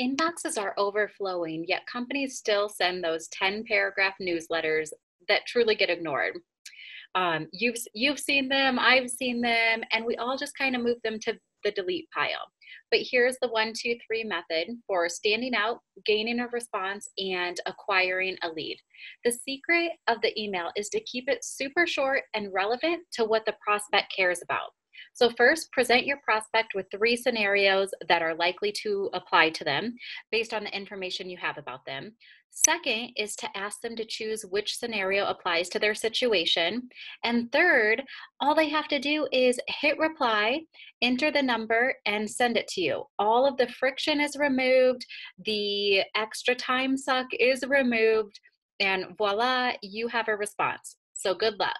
inboxes are overflowing, yet companies still send those 10-paragraph newsletters that truly get ignored. You've seen them, I've seen them, and we all just kind of move them to the delete pile. But here's the 1-2-3 method for standing out, gaining a response, and acquiring a lead. The secret of the email is to keep it super short and relevant to what the prospect cares about. So first, present your prospect with 3 scenarios that are likely to apply to them based on the information you have about them. Second is to ask them to choose which scenario applies to their situation. And third, all they have to do is hit reply, enter the number, and send it to you. All of the friction is removed, the extra time suck is removed, and voila, you have a response. So good luck.